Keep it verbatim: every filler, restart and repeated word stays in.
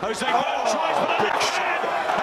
Jose Guillaume tries, but oh, big shot.